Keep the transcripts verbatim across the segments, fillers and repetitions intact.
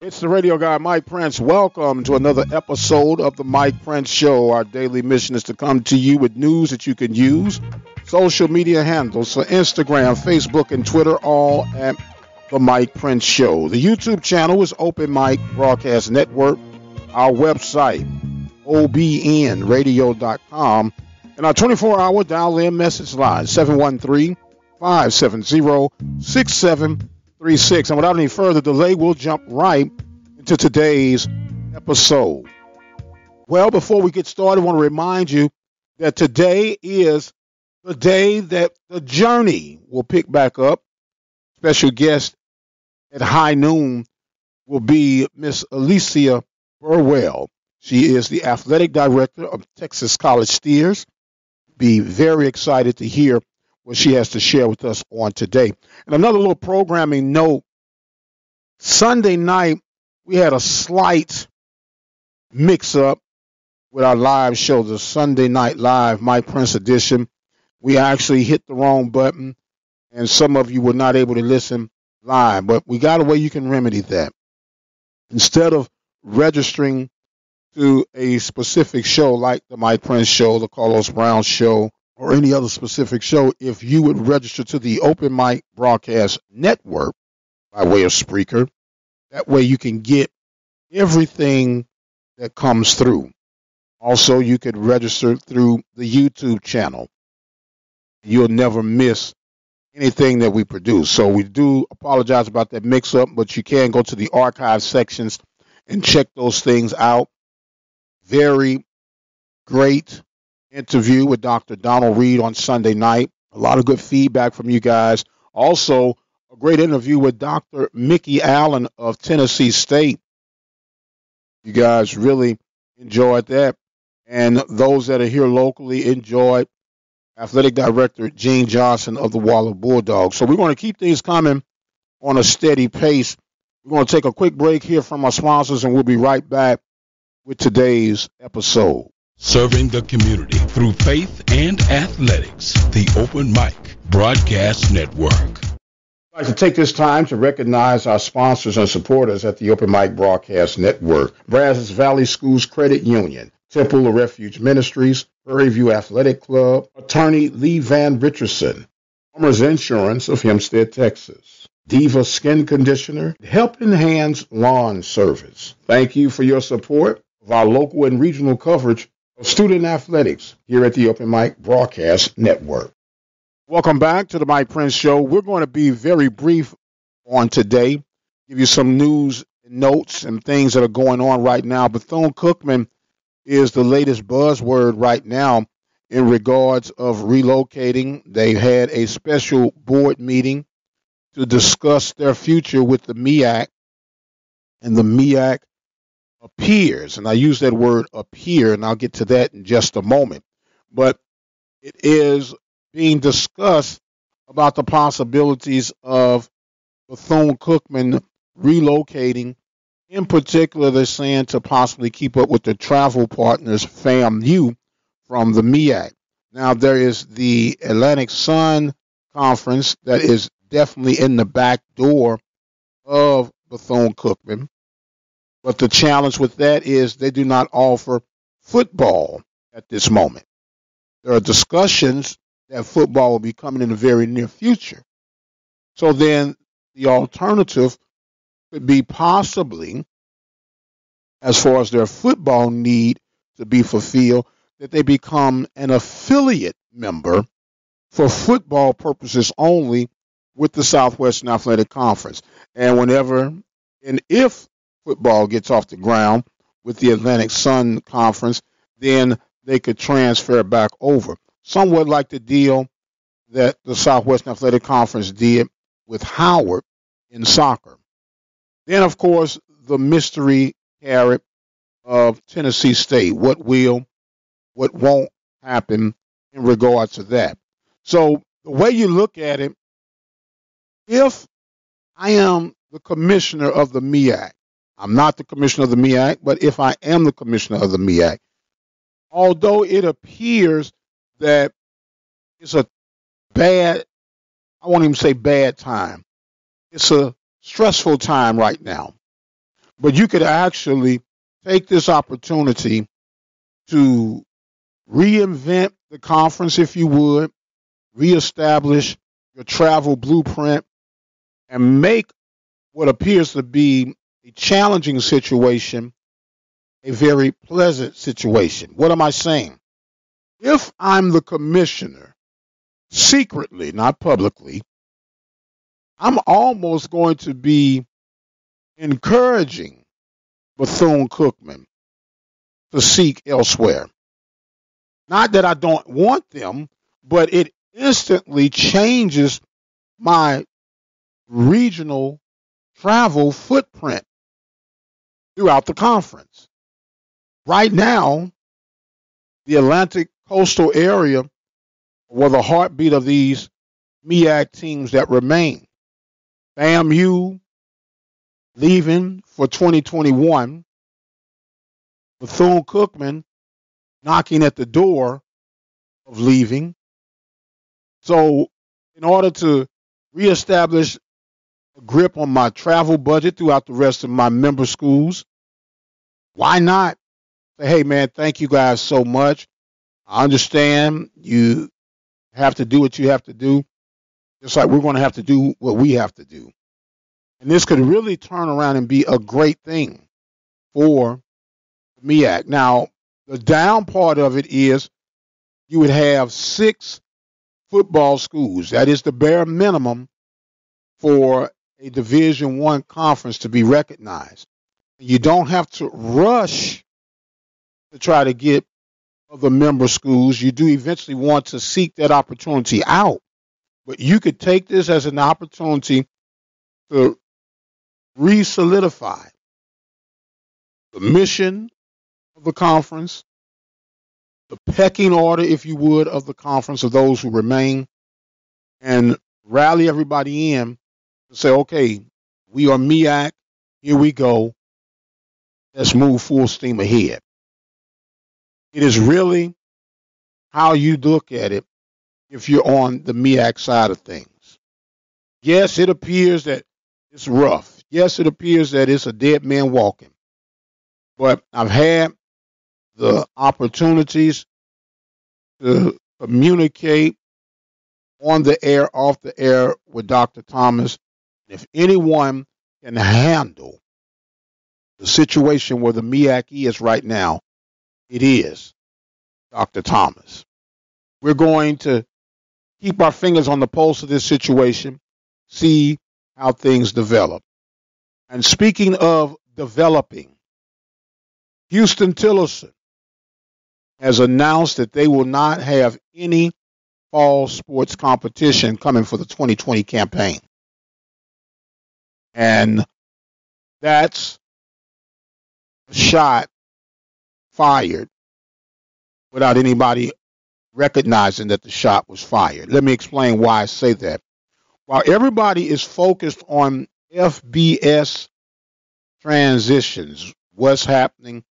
It's the radio guy, Mike Prince. Welcome to another episode of the Mike Prince Show. Our daily mission is to come to you with news that you can use. Social media handles for Instagram, Facebook, and Twitter, all at the Mike Prince Show. The YouTube channel is Open Mic Broadcast Network. Our website, O B N radio dot com. And our twenty-four hour dial-in message line, seven one three, five seven zero, six seven zero zero. Three six. And without any further delay, we'll jump right into today's episode. Well, before we get started, I want to remind you that today is the day that The Journey will pick back up. Special guest at high noon will be Miss Alicia Burwell. She is the athletic director of Texas College Steers. Be very excited to hear what she has to share with us on today. And another little programming note, Sunday night, we had a slight mix-up with our live show, the Sunday Night Live, Mike Prince edition. We actually hit the wrong button, and some of you were not able to listen live, but we got a way you can remedy that. Instead of registering to a specific show like the Mike Prince Show, the Carlos Brown Show, or any other specific show, if you would register to the Open Mic Broadcast Network by way of Spreaker, that way you can get everything that comes through. Also, you could register through the YouTube channel. You'll never miss anything that we produce. So we do apologize about that mix-up, but you can go to the archive sections and check those things out. Very great interview with Doctor Donald Reed on Sunday night. A lot of good feedback from you guys. Also, a great interview with Doctor Mickey Allen of Tennessee State. You guys really enjoyed that. And those that are here locally enjoyed Athletic Director Gene Johnson of the Wallace Bulldogs. So we're going to keep things coming on a steady pace. We're going to take a quick break here from our sponsors, and we'll be right back with today's episode. Serving the community through faith and athletics, the Open Mic Broadcast Network. I'd like to take this time to recognize our sponsors and supporters at the Open Mic Broadcast Network. Brazos Valley Schools Credit Union, Temple of Refuge Ministries, Prairie View Athletic Club, Attorney Lee Van Richardson, Farmers Insurance of Hempstead, Texas, Diva Skin Conditioner, Helping Hands Lawn Service. Thank you for your support of our local and regional coverage student athletics here at the Open Mic Broadcast Network. Welcome back to the Mike Prince Show. We're going to be very brief on today, give you some news, notes, and things that are going on right now. Bethune-Cookman is the latest buzzword right now in regards of relocating. They had a special board meeting to discuss their future with the MEAC, and the MEAC appears, and I use that word appear, and I'll get to that in just a moment, but it is being discussed about the possibilities of Bethune-Cookman relocating. In particular, they're saying to possibly keep up with the travel partners, FAMU, from the MEAC. Now, there is the Atlantic Sun Conference that is definitely in the back door of Bethune-Cookman. But the challenge with that is they do not offer football at this moment. There are discussions that football will be coming in the very near future. So then the alternative could be possibly, as far as their football need to be fulfilled, that they become an affiliate member for football purposes only with the Southwestern Athletic Conference. And whenever and if football gets off the ground with the Atlantic Sun Conference, then they could transfer back over. Somewhat like the deal that the Southwestern Athletic Conference did with Howard in soccer. Then, of course, the mystery carrot of Tennessee State. What will, what won't happen in regards to that? So the way you look at it, if I am the commissioner of the MEAC, I'm not the commissioner of the MEAC, but if I am the commissioner of the MEAC, although it appears that it's a bad, I won't even say bad time, it's a stressful time right now but you could actually take this opportunity to reinvent the conference, if you would, reestablish your travel blueprint, and make what appears to be a challenging situation a very pleasant situation. What am I saying? If I'm the commissioner, secretly, not publicly, I'm almost going to be encouraging Bethune-Cookman to seek elsewhere. Not that I don't want them, but it instantly changes my regional travel footprint throughout the conference. Right now, the Atlantic Coastal Area were the heartbeat of these MEAC teams that remain. F A M U leaving for twenty twenty-one. Bethune-Cookman knocking at the door of leaving. So in order to reestablish a grip on my travel budget throughout the rest of my member schools, why not say, hey, man, thank you guys so much. I understand you have to do what you have to do, just like we're going to have to do what we have to do. And this could really turn around and be a great thing for MEAC. Now, the down part of it is you would have six football schools. That is the bare minimum for a Division I conference to be recognized. You don't have to rush to try to get other member schools. You do eventually want to seek that opportunity out. But you could take this as an opportunity to re-solidify the mission of the conference, the pecking order, if you would, of the conference, of those who remain, and rally everybody in to say, okay, we are MEAC, here we go, let's move full steam ahead. It is really how you look at it if you're on the MEAC side of things. Yes, it appears that it's rough. Yes, it appears that it's a dead man walking. But I've had the opportunities to communicate on the air, off the air with Doctor Thomas. If anyone can handle the situation where the MEAC is right now, it is Doctor Thomas. We're going to keep our fingers on the pulse of this situation, see how things develop. And speaking of developing, Houston Tillerson has announced that they will not have any fall sports competition coming for the twenty twenty campaign. And that's a shot fired without anybody recognizing that the shot was fired. Let me explain why I say that. While everybody is focused on F B S transitions, what's happening,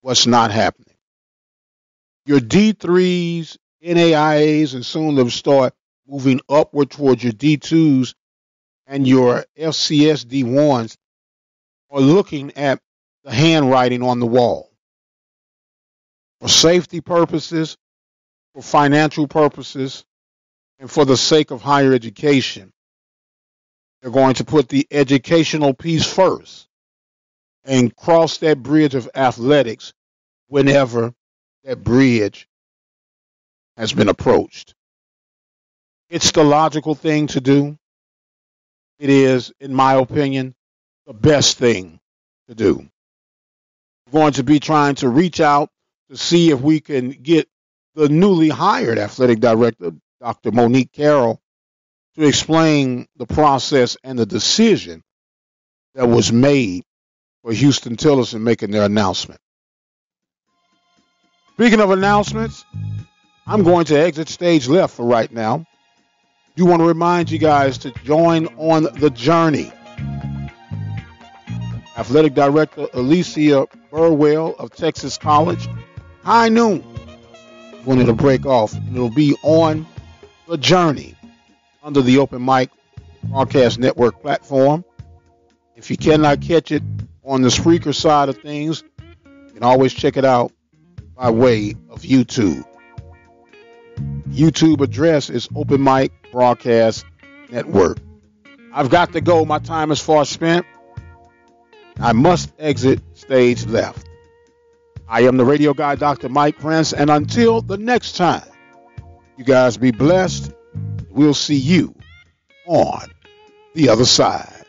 what's not happening, your D threes, N A I As, and soon they'll start moving upward towards your D twos and your F C S D ones are looking at the handwriting on the wall. For safety purposes, for financial purposes, and for the sake of higher education, they're going to put the educational piece first and cross that bridge of athletics whenever that bridge has been approached. It's the logical thing to do. It is, in my opinion, the best thing to do. We're going to be trying to reach out to see if we can get the newly hired athletic director, Doctor Monique Carroll, to explain the process and the decision that was made for Houston Tillerson making their announcement. Speaking of announcements, I'm going to exit stage left for right now. Do want to remind you guys to join on the journey. Athletic Director Alicia Burwell of Texas College, high noon, when it'll break off. And it'll be on the journey under the Open Mic Broadcast Network platform. If you cannot catch it, on the Spreaker side of things, you can always check it out by way of YouTube. YouTube address is Open Mic Broadcast Network. I've got to go. My time is far spent. I must exit stage left. I am the radio guy, Doctor Mike Prince, and until the next time, you guys be blessed. We'll see you on the other side.